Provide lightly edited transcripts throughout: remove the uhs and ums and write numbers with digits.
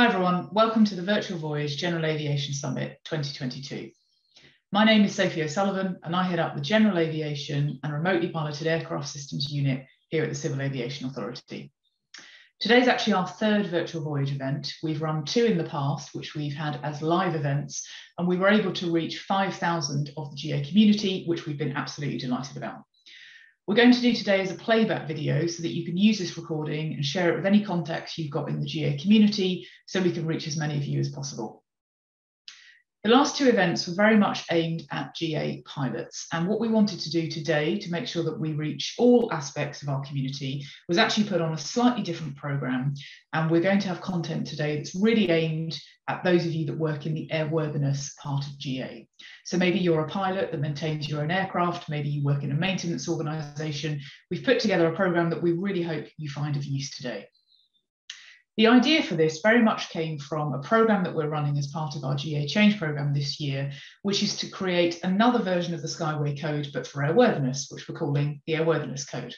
Hi everyone, welcome to the Virtual Voyage General Aviation Summit 2022. My name is Sophie O'Sullivan and I head up the General Aviation and Remotely Piloted Aircraft Systems unit here at the Civil Aviation Authority. Today's actually our third Virtual Voyage event. We've run two in the past, which we've had as live events, and we were able to reach 5,000 of the GA community, which we've been absolutely delighted about. We're going to do today is a playback video so that you can use this recording and share it with any contacts you've got in the GA community so we can reach as many of you as possible. The last two events were very much aimed at GA pilots, and what we wanted to do today to make sure that we reach all aspects of our community was actually put on a slightly different programme, and we're going to have content today that's really aimed at those of you that work in the airworthiness part of GA. So maybe you're a pilot that maintains your own aircraft, maybe you work in a maintenance organisation. We've put together a programme that we really hope you find of use today. The idea for this very much came from a programme that we're running as part of our GA Change programme this year, which is to create another version of the Skyway Code, but for airworthiness, which we're calling the Airworthiness Code.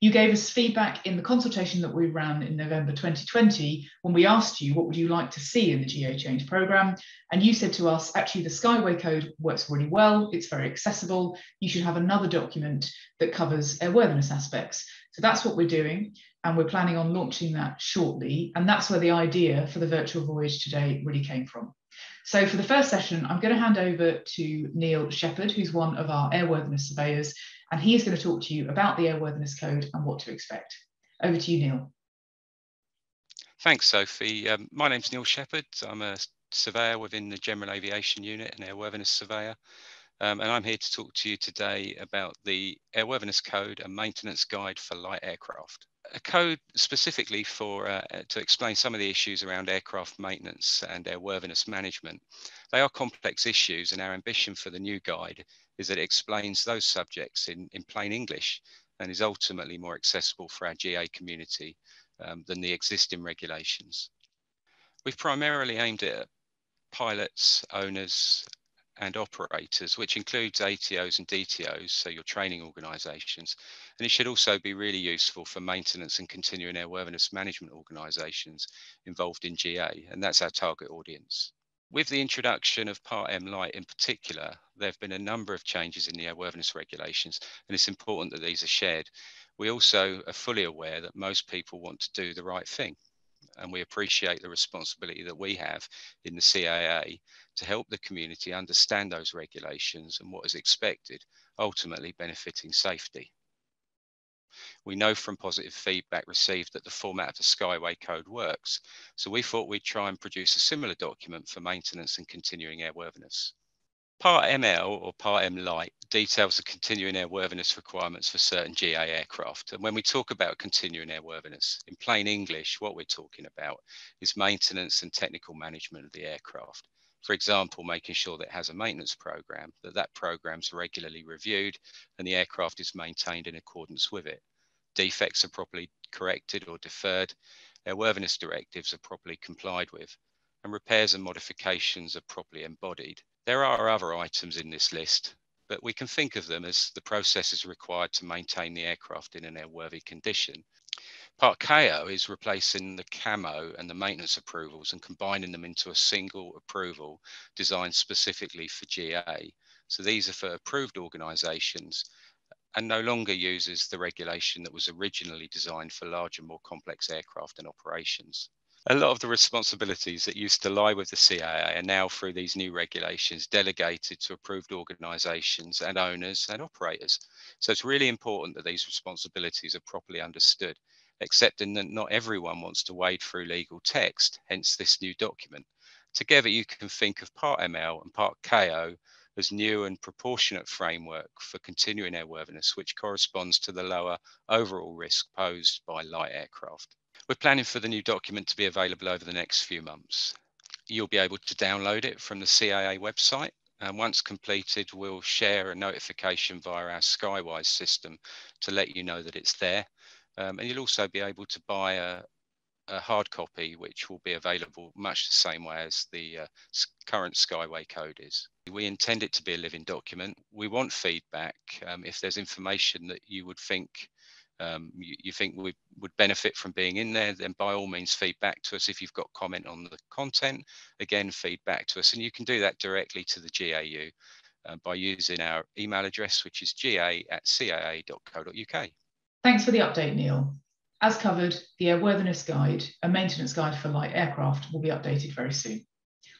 You gave us feedback in the consultation that we ran in November 2020 when we asked you what would you like to see in the GA Change programme, and you said to us actually the Skyway Code works really well, it's very accessible, you should have another document that covers airworthiness aspects. So that's what we're doing, and we're planning on launching that shortly, and that's where the idea for the Virtual Voyage today really came from. So for the first session, I'm going to hand over to Neil Shepherd, who's one of our airworthiness surveyors, and he's going to talk to you about the Airworthiness Code and what to expect. Over to you, Neil. Thanks, Sophie. My name's Neil Shepherd. I'm a surveyor within the General Aviation Unit, an airworthiness surveyor, and I'm here to talk to you today about the Airworthiness Code and Maintenance Guide for Light Aircraft. A code specifically for to explain some of the issues around aircraft maintenance and airworthiness management. They are complex issues, and our ambition for the new guide is that it explains those subjects in plain English and is ultimately more accessible for our GA community than the existing regulations. We've primarily aimed at pilots, owners and operators, which includes ATOs and DTOs, so your training organisations, and it should also be really useful for maintenance and continuing airworthiness management organisations involved in GA, and that's our target audience. With the introduction of Part M Light in particular, there have been a number of changes in the airworthiness regulations, and it's important that these are shared. We also are fully aware that most people want to do the right thing, and we appreciate the responsibility that we have in the CAA to help the community understand those regulations and what is expected, ultimately benefiting safety. We know from positive feedback received that the format of the Skyway Code works, so we thought we'd try and produce a similar document for maintenance and continuing airworthiness. Part ML, or Part M Light, details the continuing airworthiness requirements for certain GA aircraft. And when we talk about continuing airworthiness, in plain English, what we're talking about is maintenance and technical management of the aircraft. For example, making sure that it has a maintenance program, that program's regularly reviewed and the aircraft is maintained in accordance with it. Defects are properly corrected or deferred, airworthiness directives are properly complied with, and repairs and modifications are properly embodied. There are other items in this list, but we can think of them as the processes required to maintain the aircraft in an airworthy condition. Part CAO is replacing the CAMO and the maintenance approvals and combining them into a single approval designed specifically for GA. So these are for approved organisations and no longer uses the regulation that was originally designed for larger, more complex aircraft and operations. A lot of the responsibilities that used to lie with the CAA are now, through these new regulations, delegated to approved organisations and owners and operators. So it's really important that these responsibilities are properly understood, accepting that not everyone wants to wade through legal text, hence this new document. Together, you can think of Part ML and Part CAO as new and proportionate framework for continuing airworthiness, which corresponds to the lower overall risk posed by light aircraft. We're planning for the new document to be available over the next few months. You'll be able to download it from the CAA website, and once completed, we'll share a notification via our SkyWise system to let you know that it's there. And you'll also be able to buy a hard copy, which will be available much the same way as the current Skyway Code is. We intend it to be a living document. We want feedback. If there's information that you would think you think we would benefit from being in there, then by all means feed back to us. If you've got comment on the content, again, feed back to us. And you can do that directly to the GAU by using our email address, which is ga@caa.co.uk. Thanks for the update, Neil. As covered, the Airworthiness Guide, a maintenance guide for light aircraft, will be updated very soon.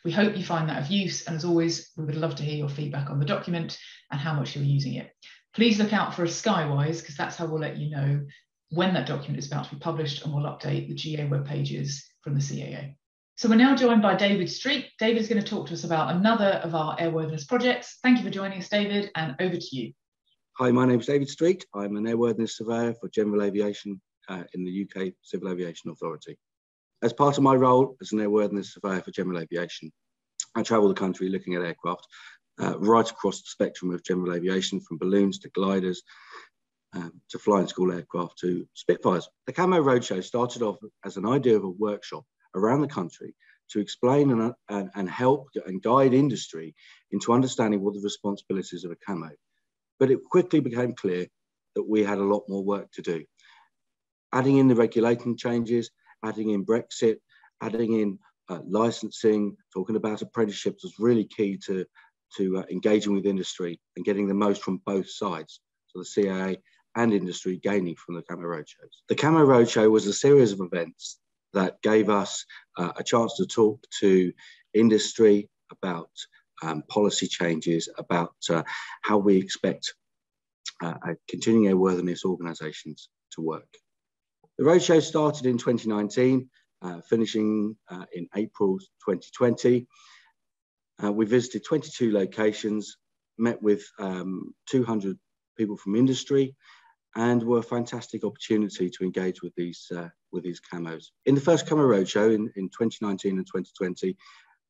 We hope you find that of use, and as always, we would love to hear your feedback on the document and how much you're using it. Please look out for a SkyWise, because that's how we'll let you know when that document is about to be published, and we'll update the GA web pages from the CAO. So we're now joined by David Street. David's going to talk to us about another of our airworthiness projects. Thank you for joining us, David, and over to you. Hi, my name's David Street. I'm an airworthiness surveyor for general aviation in the UK Civil Aviation Authority. As part of my role as an airworthiness surveyor for general aviation, I travel the country looking at aircraft right across the spectrum of general aviation, from balloons to gliders to flying school aircraft to Spitfires. The CAMO Roadshow started off as an idea of a workshop around the country to explain and help and guide industry into understanding what the responsibilities of a CAMO. But it quickly became clear that we had a lot more work to do. Adding in the regulation changes, adding in Brexit, adding in licensing, talking about apprenticeships was really key to engaging with industry and getting the most from both sides, so the CAA and industry gaining from the CAMO Roadshows. The CAMO Roadshow was a series of events that gave us a chance to talk to industry about policy changes, about how we expect continuing airworthiness organisations to work. The Roadshow started in 2019, finishing in April 2020. We visited 22 locations, met with 200 people from industry, and were a fantastic opportunity to engage with these CAMOs. In the first CAMO Roadshow in 2019 and 2020,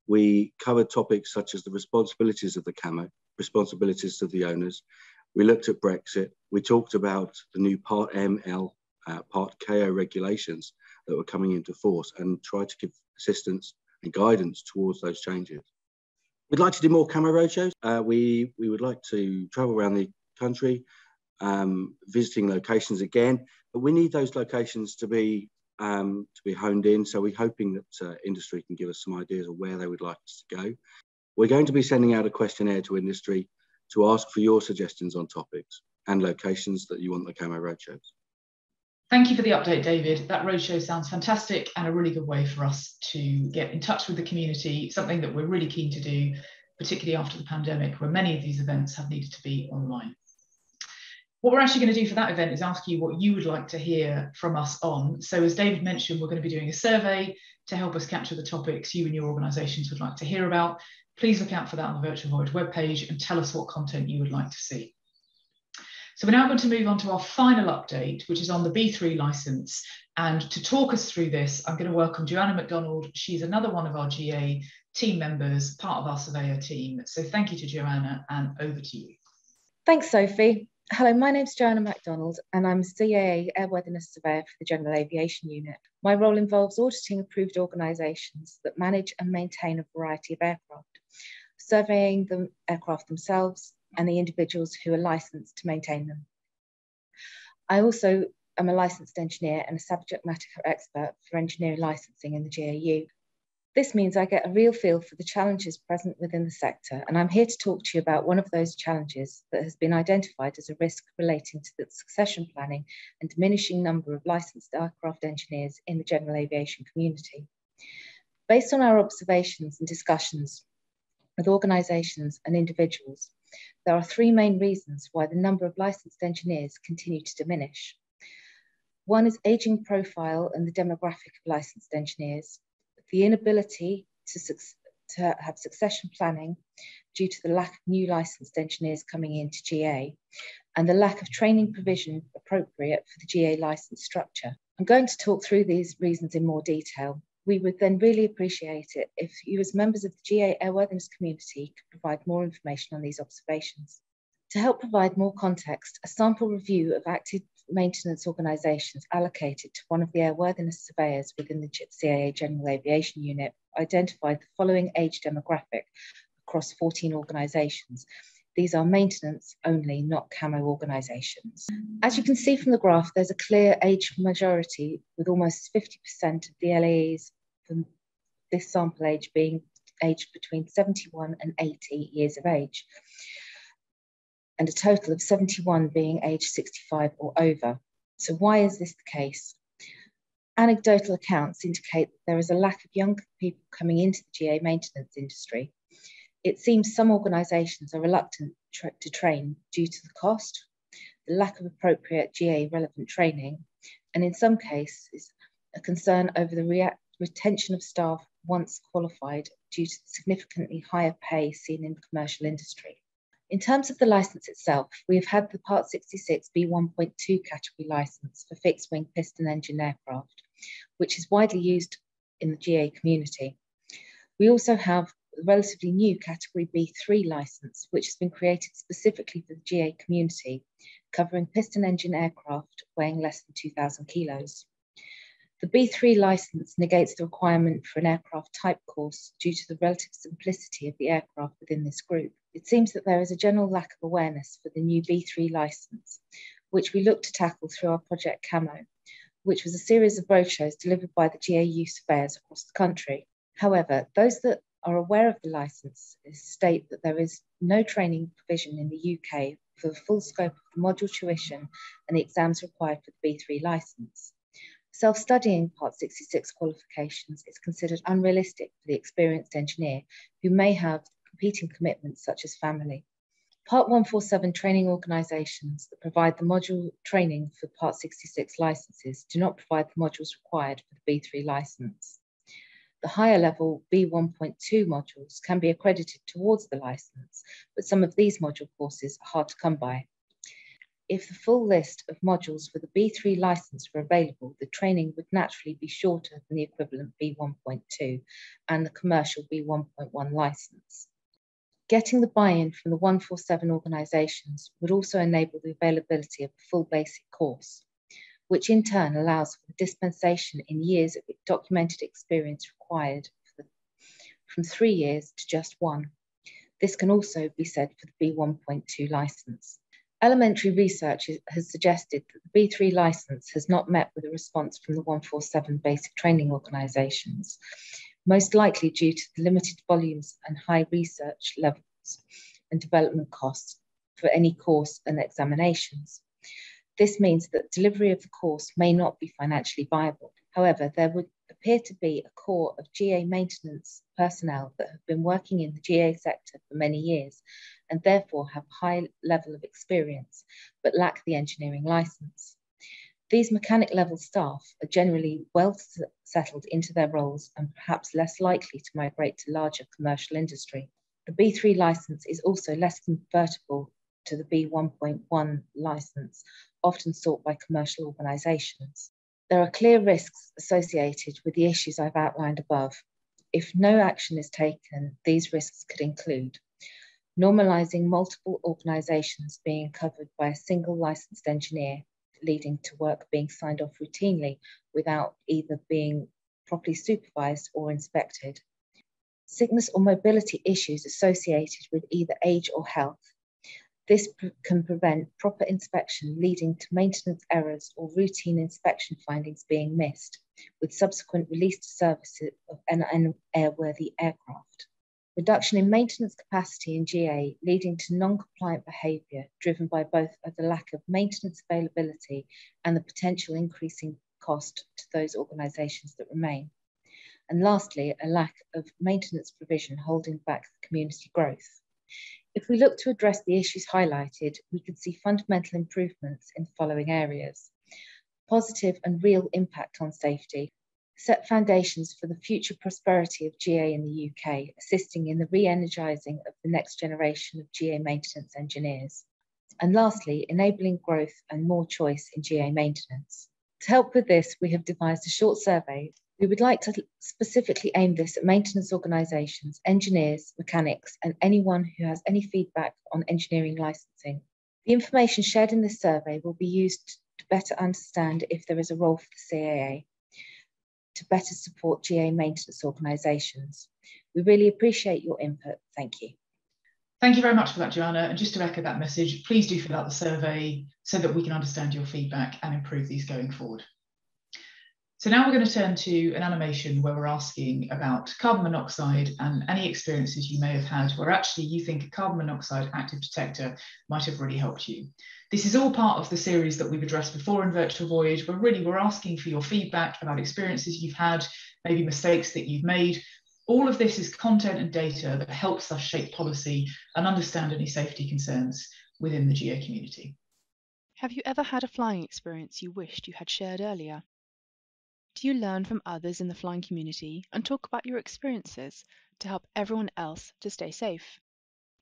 we covered topics such as the responsibilities of the CAMO, responsibilities of the owners. We looked at Brexit. We talked about the new Part ML, Part CAO regulations that were coming into force, and tried to give assistance and guidance towards those changes. We'd like to do more CAMO Roadshows. We would like to travel around the country, visiting locations again, but we need those locations to be honed in. So we're hoping that industry can give us some ideas of where they would like us to go. We're going to be sending out a questionnaire to industry to ask for your suggestions on topics and locations that you want the CAMO Roadshows. Thank you for the update, David. That roadshow sounds fantastic and a really good way for us to get in touch with the community, something that we're really keen to do, particularly after the pandemic, where many of these events have needed to be online. What we're actually going to do for that event is ask you what you would like to hear from us on. So as David mentioned, we're going to be doing a survey to help us capture the topics you and your organisations would like to hear about. Please look out for that on the Virtual Voyage webpage and tell us what content you would like to see. So we're now going to move on to our final update, which is on the B3 licence. And to talk us through this, I'm going to welcome Joanna McDonald. She's another one of our GA team members, part of our surveyor team. So thank you to Joanna, and over to you. Thanks, Sophie. Hello, my name's Joanna McDonald, and I'm CAA Airworthiness Surveyor for the General Aviation Unit. My role involves auditing approved organisations that manage and maintain a variety of aircraft, surveying the aircraft themselves, and the individuals who are licensed to maintain them. I also am a licensed engineer and a subject matter expert for engineering licensing in the GAU. This means I get a real feel for the challenges present within the sector, and I'm here to talk to you about one of those challenges that has been identified as a risk relating to the succession planning and diminishing number of licensed aircraft engineers in the general aviation community. Based on our observations and discussions with organisations and individuals, there are three main reasons why the number of licensed engineers continue to diminish. One is ageing profile and the demographic of licensed engineers, the inability to have succession planning due to the lack of new licensed engineers coming into GA, and the lack of training provision appropriate for the GA licence structure. I'm going to talk through these reasons in more detail. We would then really appreciate it if you, as members of the GA Airworthiness community, could provide more information on these observations. To help provide more context, a sample review of active maintenance organisations allocated to one of the airworthiness surveyors within the CAA General Aviation Unit identified the following age demographic across 14 organisations, These are maintenance only, not CAMO organisations. As you can see from the graph, there's a clear age majority, with almost 50% of the LAEs from this sample age being aged between 71 and 80 years of age, and a total of 71 being aged 65 or over. So why is this the case? Anecdotal accounts indicate that there is a lack of young people coming into the GA maintenance industry. It seems some organisations are reluctant to train due to the cost, the lack of appropriate GA relevant training, and in some cases, a concern over the retention of staff once qualified due to the significantly higher pay seen in the commercial industry. In terms of the licence itself, we have had the Part 66 B1.2 category licence for fixed-wing piston engine aircraft, which is widely used in the GA community. We also have relatively new category B3 licence, which has been created specifically for the GA community, covering piston engine aircraft weighing less than 2,000 kilos. The B3 licence negates the requirement for an aircraft type course due to the relative simplicity of the aircraft within this group. It seems that there is a general lack of awareness for the new B3 licence, which we look to tackle through our project CAMO, which was a series of roadshows delivered by the GAU surveyors across the country. However, those that are aware of the licence state that there is no training provision in the UK for the full scope of the module tuition and the exams required for the B3 licence. Self-studying Part 66 qualifications is considered unrealistic for the experienced engineer who may have competing commitments such as family. Part 147 training organisations that provide the module training for Part 66 licences do not provide the modules required for the B3 licence. The higher level B1.2 modules can be accredited towards the licence, but some of these module courses are hard to come by. If the full list of modules for the B3 licence were available, the training would naturally be shorter than the equivalent B1.2 and the commercial B1.1 licence. Getting the buy-in from the 147 organisations would also enable the availability of a full basic course, which in turn allows for the dispensation in years of documented experience required from 3 years to just one. This can also be said for the B1.2 licence. Elementary research has suggested that the B3 licence has not met with a response from the 147 basic training organisations, most likely due to the limited volumes and high research levels and development costs for any course and examinations. This means that delivery of the course may not be financially viable. However, there would appear to be a core of GA maintenance personnel that have been working in the GA sector for many years and therefore have a high level of experience but lack the engineering licence. These mechanic level staff are generally well settled into their roles and perhaps less likely to migrate to larger commercial industry. The B3 licence is also less convertible to the B1.1 licence, often sought by commercial organisations. There are clear risks associated with the issues I've outlined above. If no action is taken, these risks could include normalising multiple organisations being covered by a single licensed engineer, leading to work being signed off routinely without either being properly supervised or inspected, sickness or mobility issues associated with either age or health. This can prevent proper inspection, leading to maintenance errors or routine inspection findings being missed, with subsequent release to service of unairworthy aircraft. Reduction in maintenance capacity in GA, leading to non-compliant behaviour, driven by both the lack of maintenance availability and the potential increasing cost to those organisations that remain. And lastly, a lack of maintenance provision holding back community growth. If we look to address the issues highlighted, we can see fundamental improvements in the following areas. Positive and real impact on safety. Set foundations for the future prosperity of GA in the UK, assisting in the re-energising of the next generation of GA maintenance engineers. And lastly, enabling growth and more choice in GA maintenance. To help with this, we have devised a short survey. We would like to specifically aim this at maintenance organisations, engineers, mechanics, and anyone who has any feedback on engineering licensing. The information shared in this survey will be used to better understand if there is a role for the CAA to better support GA maintenance organisations. We really appreciate your input. Thank you. Thank you very much for that, Joanna. And just to echo that message, please do fill out the survey so that we can understand your feedback and improve these going forward. So now we're going to turn to an animation where we're asking about carbon monoxide and any experiences you may have had where actually you think a carbon monoxide active detector might have really helped you. This is all part of the series that we've addressed before in Virtual Voyage, but really we're asking for your feedback about experiences you've had, maybe mistakes that you've made. All of this is content and data that helps us shape policy and understand any safety concerns within the GA community. Have you ever had a flying experience you wished you had shared earlier? Do you learn from others in the flying community and talk about your experiences to help everyone else to stay safe?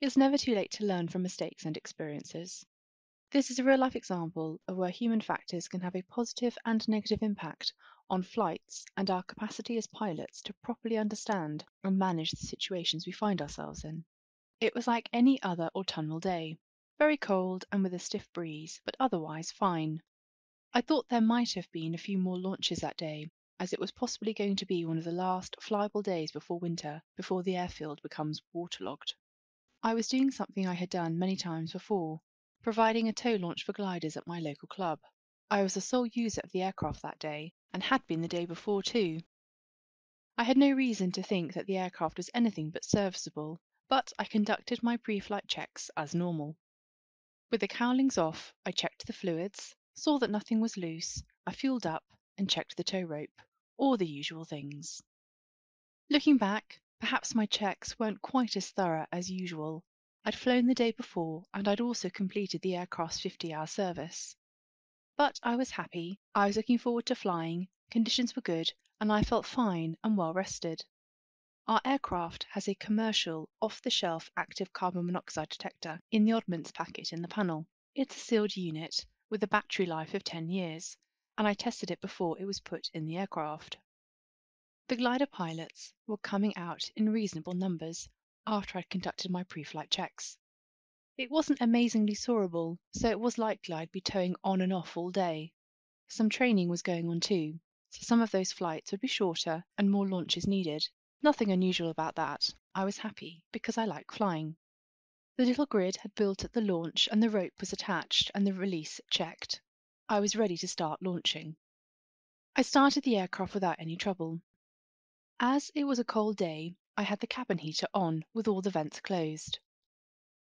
It's never too late to learn from mistakes and experiences. This is a real-life example of where human factors can have a positive and negative impact on flights and our capacity as pilots to properly understand and manage the situations we find ourselves in. It was like any other autumnal day, very cold and with a stiff breeze, but otherwise fine. I thought there might have been a few more launches that day, as it was possibly going to be one of the last flyable days before winter, before the airfield becomes waterlogged. I was doing something I had done many times before, providing a tow launch for gliders at my local club. I was the sole user of the aircraft that day, and had been the day before too. I had no reason to think that the aircraft was anything but serviceable, but I conducted my pre-flight checks as normal. With the cowlings off, I checked the fluids, saw that nothing was loose, I fueled up and checked the tow rope, all the usual things. Looking back, perhaps my checks weren't quite as thorough as usual. I'd flown the day before and I'd also completed the aircraft's 50-hour service. But I was happy, I was looking forward to flying, conditions were good and I felt fine and well rested. Our aircraft has a commercial, off-the-shelf active carbon monoxide detector in the oddments packet in the panel. It's a sealed unit with a battery life of 10 years, and I tested it before it was put in the aircraft. The glider pilots were coming out in reasonable numbers after I'd conducted my pre-flight checks. It wasn't amazingly soarable, so it was likely I'd be towing on and off all day. Some training was going on too, so some of those flights would be shorter and more launches needed. Nothing unusual about that. I was happy because I like flying. The little grid had built at the launch and the rope was attached and the release checked. I was ready to start launching. I started the aircraft without any trouble. As it was a cold day, I had the cabin heater on with all the vents closed.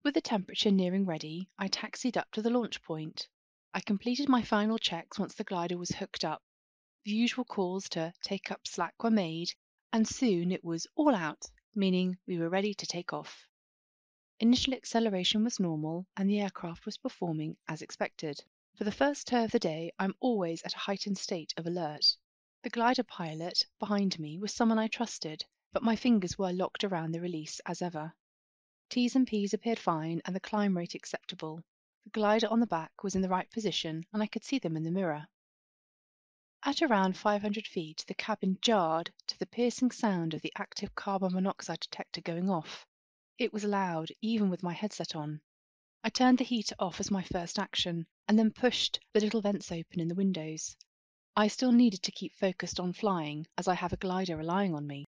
With the temperature nearing ready, I taxied up to the launch point. I completed my final checks once the glider was hooked up. The usual calls to take up slack were made and soon it was all out, meaning we were ready to take off. Initial acceleration was normal and the aircraft was performing as expected. For the first tow of the day, I'm always at a heightened state of alert. The glider pilot behind me was someone I trusted, but my fingers were locked around the release as ever. T's and P's appeared fine and the climb rate acceptable. The glider on the back was in the right position and I could see them in the mirror. At around 500 feet, the cabin jarred to the piercing sound of the active carbon monoxide detector going off. It was loud, even with my headset on. I turned the heater off as my first action, and then pushed the little vents open in the windows. I still needed to keep focused on flying, as I have a glider relying on me.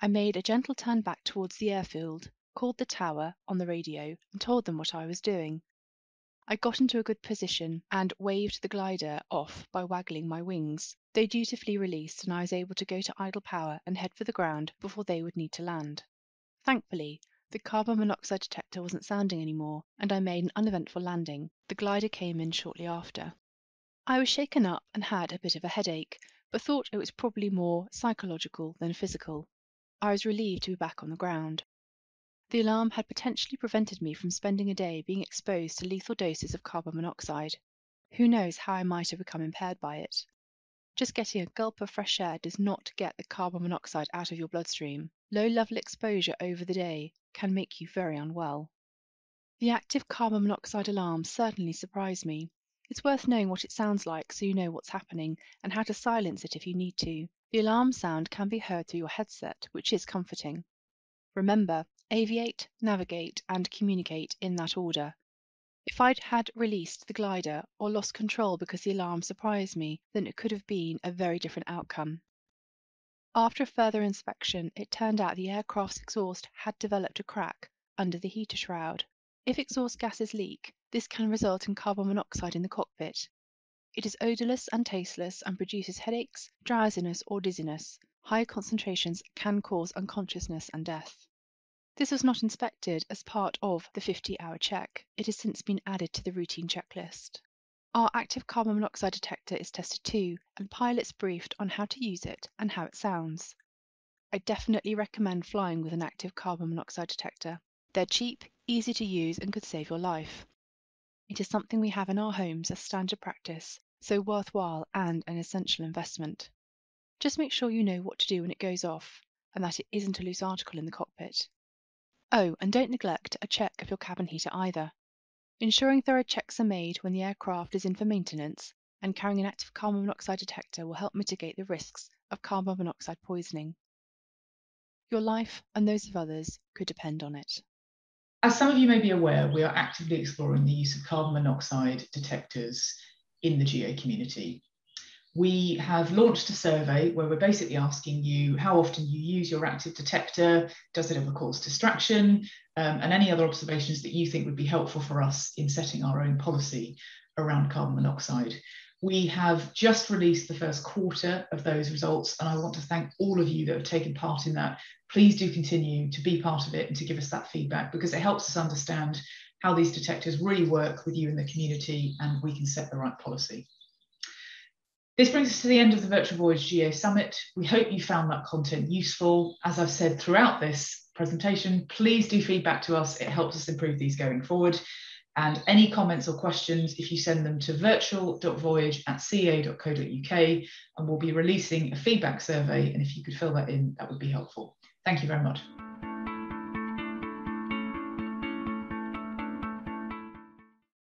I made a gentle turn back towards the airfield, called the tower on the radio, and told them what I was doing. I got into a good position and waved the glider off by waggling my wings. They dutifully released, and I was able to go to idle power and head for the ground before they would need to land. Thankfully, the carbon monoxide detector wasn't sounding anymore, and I made an uneventful landing. The glider came in shortly after. I was shaken up and had a bit of a headache, but thought it was probably more psychological than physical. I was relieved to be back on the ground. The alarm had potentially prevented me from spending a day being exposed to lethal doses of carbon monoxide. Who knows how I might have become impaired by it? Just getting a gulp of fresh air does not get the carbon monoxide out of your bloodstream. Low-level exposure over the day can make you very unwell. The active carbon monoxide alarm certainly surprised me. It's worth knowing what it sounds like so you know what's happening and how to silence it if you need to. The alarm sound can be heard through your headset, which is comforting. Remember, aviate, navigate and communicate in that order. If I'd had released the glider or lost control because the alarm surprised me, then it could have been a very different outcome. After a further inspection, it turned out the aircraft's exhaust had developed a crack, under the heater shroud. If exhaust gases leak, this can result in carbon monoxide in the cockpit. It is odourless and tasteless and produces headaches, drowsiness or dizziness. High concentrations can cause unconsciousness and death. This was not inspected as part of the 50-hour check. It has since been added to the routine checklist. Our active carbon monoxide detector is tested too, and pilots briefed on how to use it and how it sounds. I definitely recommend flying with an active carbon monoxide detector. They're cheap, easy to use and could save your life. It is something we have in our homes as standard practice, so worthwhile and an essential investment. Just make sure you know what to do when it goes off, and that it isn't a loose article in the cockpit. Oh, and don't neglect a check of your cabin heater either. Ensuring thorough checks are made when the aircraft is in for maintenance, and carrying an active carbon monoxide detector will help mitigate the risks of carbon monoxide poisoning. Your life and those of others could depend on it. As some of you may be aware, we are actively exploring the use of carbon monoxide detectors in the GA community. We have launched a survey where we're basically asking you how often you use your active detector, does it ever cause distraction, and any other observations that you think would be helpful for us in setting our own policy around carbon monoxide. We have just released the first quarter of those results, and I want to thank all of you that have taken part in that. Please do continue to be part of it and to give us that feedback, because it helps us understand how these detectors really work with you in the community, and we can set the right policy. This brings us to the end of the Virtual Voyage GA Summit. We hope you found that content useful. As I've said throughout this presentation, please do feedback to us. It helps us improve these going forward. And any comments or questions, if you send them to virtual.voyage@ca.co.uk, and we'll be releasing a feedback survey. And if you could fill that in, that would be helpful. Thank you very much.